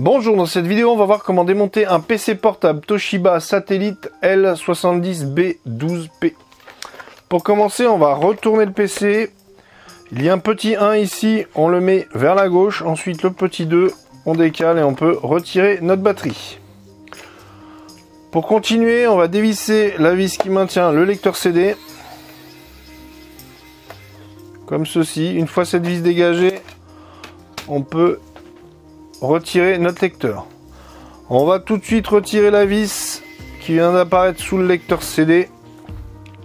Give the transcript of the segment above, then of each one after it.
Bonjour, dans cette vidéo on va voir comment démonter un PC portable Toshiba Satellite L72B12P. Pour commencer, on va retourner le PC. Il y a un petit 1 ici, on le met vers la gauche, ensuite le petit 2, on décale et on peut retirer notre batterie. Pour continuer, on va dévisser la vis qui maintient le lecteur CD. Comme ceci. Une fois cette vis dégagée, on peut retirer notre lecteur. On va tout de suite retirer la vis qui vient d'apparaître sous le lecteur CD.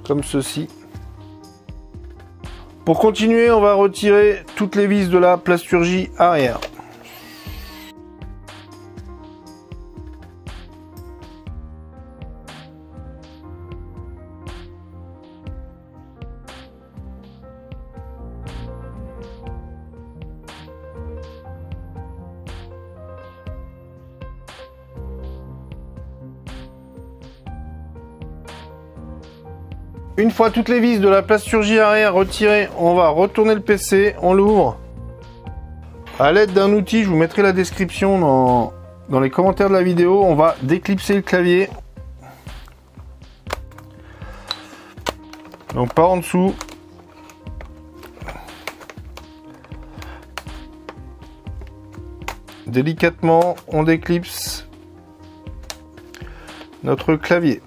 Comme ceci. Pour continuer, on va retirer toutes les vis de la plasturgie arrière. Une fois toutes les vis de la plasturgie arrière retirées, on va retourner le PC, on l'ouvre. A l'aide d'un outil, je vous mettrai la description dans les commentaires de la vidéo, on va déclipser le clavier. Donc par en dessous. Délicatement, on déclipse notre clavier.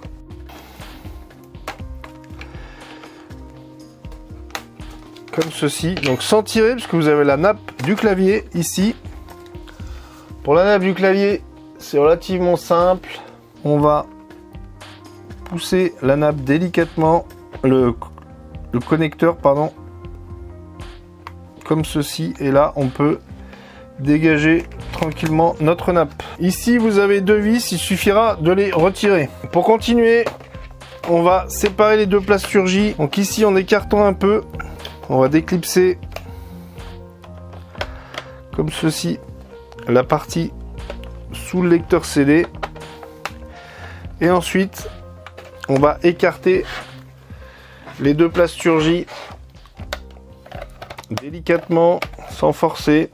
Comme ceci, donc sans tirer, parce que vous avez la nappe du clavier ici. Pour la nappe du clavier, c'est relativement simple. On va pousser la nappe délicatement, le connecteur, pardon, comme ceci. Et là, on peut dégager tranquillement notre nappe. Ici, vous avez deux vis, il suffira de les retirer. Pour continuer, on va séparer les deux plasturgies. Donc ici, en écartant un peu, on va déclipser comme ceci la partie sous le lecteur CD et ensuite on va écarter les deux plasturgies délicatement sans forcer.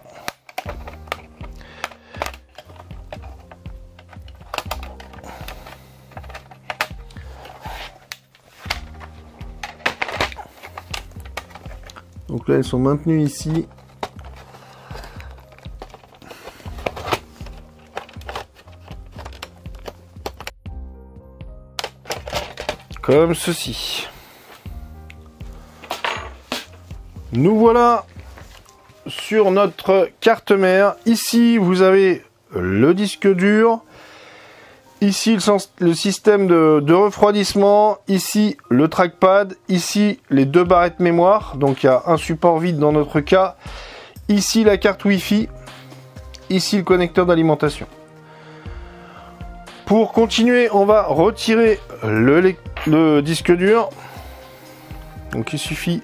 Donc là, elles sont maintenues ici. Comme ceci. Nous voilà sur notre carte mère. Ici, vous avez le disque dur. Ici, le système de refroidissement, ici, le trackpad, ici, les deux barrettes mémoire, donc il y a un support vide dans notre cas, ici, la carte Wi-Fi, ici, le connecteur d'alimentation. Pour continuer, on va retirer le disque dur. Donc, il suffit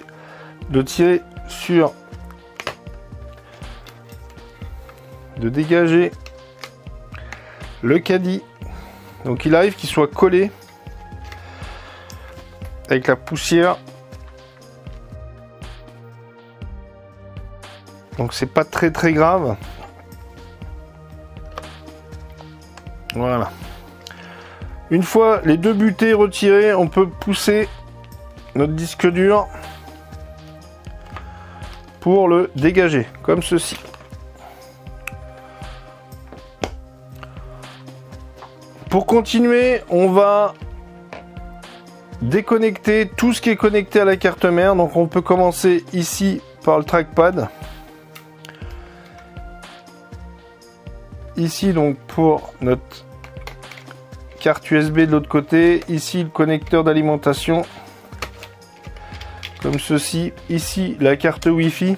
de tirer sur, de dégager le caddie. Donc il arrive qu'il soit collé avec la poussière. Donc c'est pas très grave. Voilà. Une fois les deux butées retirées, on peut pousser notre disque dur pour le dégager, comme ceci. Pour continuer, on va déconnecter tout ce qui est connecté à la carte mère. Donc on peut commencer ici par le trackpad. Ici donc pour notre carte USB de l'autre côté. Ici le connecteur d'alimentation. Comme ceci. Ici la carte Wi-Fi.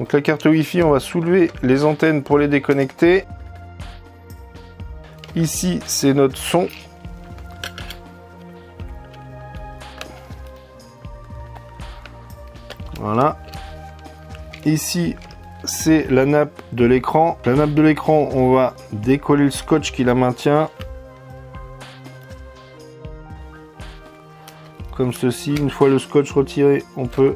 Donc la carte Wi-Fi, on va soulever les antennes pour les déconnecter. Ici, c'est notre son. Voilà. Ici, c'est la nappe de l'écran. La nappe de l'écran, on va décoller le scotch qui la maintient. Comme ceci. Une fois le scotch retiré, on peut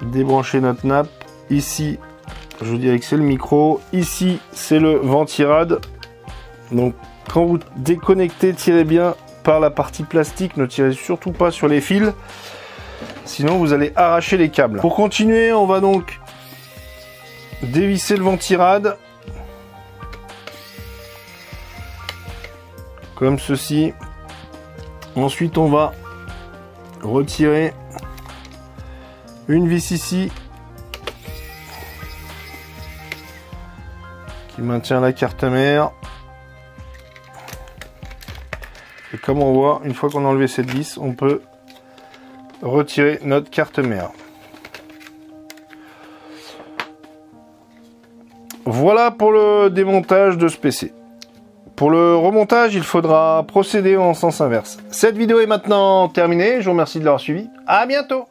débrancher notre nappe. Ici, je vous dirais que c'est le micro. Ici, c'est le ventirad. Donc, quand vous déconnectez, tirez bien par la partie plastique. Ne tirez surtout pas sur les fils. Sinon, vous allez arracher les câbles. Pour continuer, on va donc dévisser le ventirad. Comme ceci. Ensuite, on va retirer une vis ici qui maintient la carte mère. Et comme on voit, une fois qu'on a enlevé cette vis, on peut retirer notre carte mère. Voilà pour le démontage de ce PC. Pour le remontage, il faudra procéder en sens inverse. Cette vidéo est maintenant terminée. Je vous remercie de l'avoir suivi. À bientôt!